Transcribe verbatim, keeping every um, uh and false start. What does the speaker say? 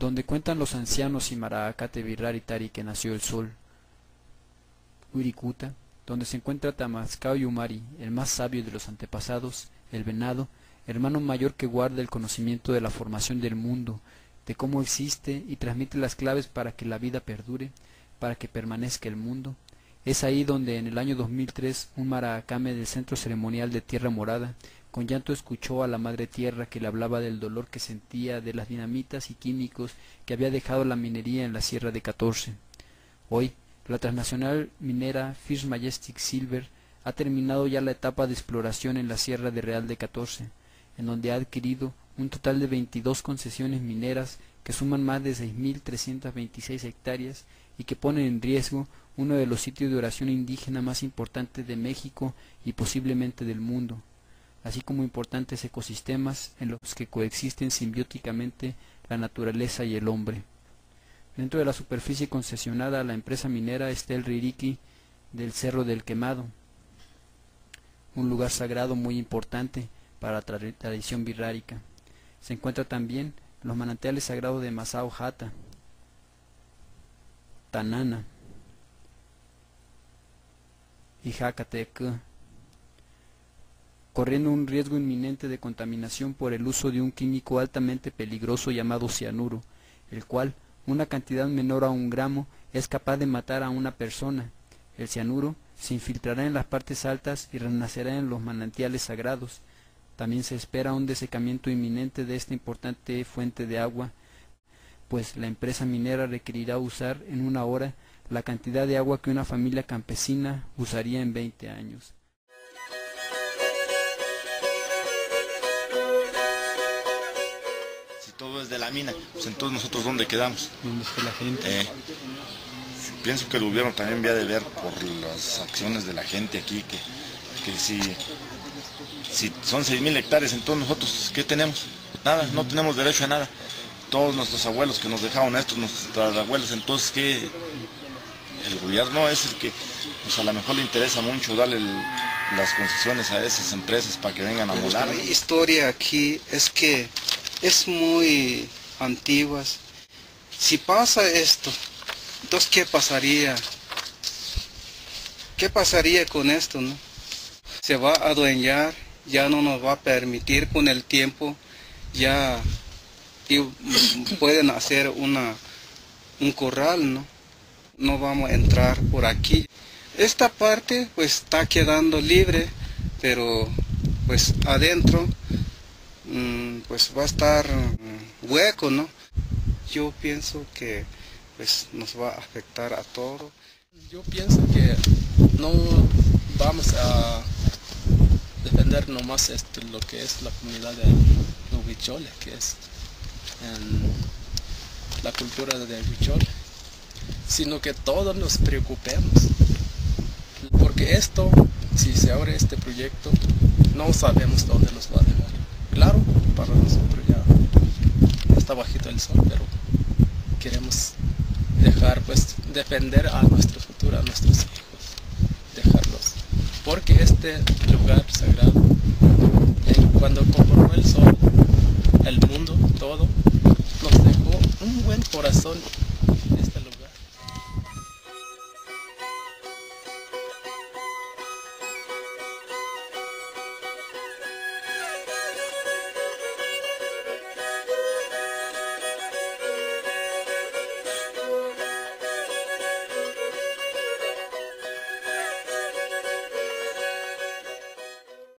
Donde cuentan los ancianos y Marakate Virraritari que nació el sol. Uirikuta, donde se encuentra Tamazcao y Yumari, el más sabio de los antepasados, el venado, hermano mayor que guarda el conocimiento de la formación del mundo, de cómo existe y transmite las claves para que la vida perdure, para que permanezca el mundo. Es ahí donde en el año dos mil tres un Marakame del centro ceremonial de Tierra Morada con llanto escuchó a la madre tierra que le hablaba del dolor que sentía de las dinamitas y químicos que había dejado la minería en la Sierra de Catorce. Hoy, la transnacional minera First Majestic Silver ha terminado ya la etapa de exploración en la Sierra de Real de Catorce, en donde ha adquirido un total de veintidós concesiones mineras que suman más de seis mil trescientas veintiséis hectáreas y que ponen en riesgo uno de los sitios de oración indígena más importantes de México y posiblemente del mundo, así como importantes ecosistemas en los que coexisten simbióticamente la naturaleza y el hombre. Dentro de la superficie concesionada a la empresa minera está el Ririki del Cerro del Quemado, un lugar sagrado muy importante para la tradición birrárica. Se encuentra también los manantiales sagrados de Masao Jata, Tanana y Hakateke, corriendo un riesgo inminente de contaminación por el uso de un químico altamente peligroso llamado cianuro, el cual, una cantidad menor a un gramo, es capaz de matar a una persona. El cianuro se infiltrará en las partes altas y renacerá en los manantiales sagrados. También se espera un desecamiento inminente de esta importante fuente de agua, pues la empresa minera requerirá usar en una hora la cantidad de agua que una familia campesina usaría en veinte años. Todo es de la mina, pues entonces nosotros ¿dónde quedamos? ¿Dónde está la gente? Eh, pienso que el gobierno también había de ver por las acciones de la gente aquí, que, que si, si son seis mil hectáreas, entonces nosotros ¿qué tenemos? Nada, no tenemos derecho a nada. Todos nuestros abuelos que nos dejaron estos, nuestros abuelos, entonces ¿qué? El gobierno es el que, pues a lo mejor le interesa mucho darle el, las concesiones a esas empresas para que vengan a volar. La historia aquí es que es muy antiguas. Si pasa esto, entonces ¿qué pasaría? ¿Qué pasaría con esto, no? Se va a adueñar, ya no nos va a permitir con el tiempo, ya y pueden hacer una, un corral, ¿no? No vamos a entrar por aquí. Esta parte pues está quedando libre, pero pues adentro pues va a estar hueco, ¿no? Yo pienso que pues nos va a afectar a todo. Yo pienso que no vamos a defender nomás esto, lo que es la comunidad de los huicholes, que es en la cultura de huichol, sino que todos nos preocupemos, porque esto, si se abre este proyecto, no sabemos dónde nos va a dejar. Claro, para nosotros ya está bajito el sol, pero queremos dejar, pues, defender a nuestro futuro, a nuestros hijos, dejarlos. Porque este lugar sagrado, cuando conformó el sol, el mundo, todo, nos dejó un buen corazón.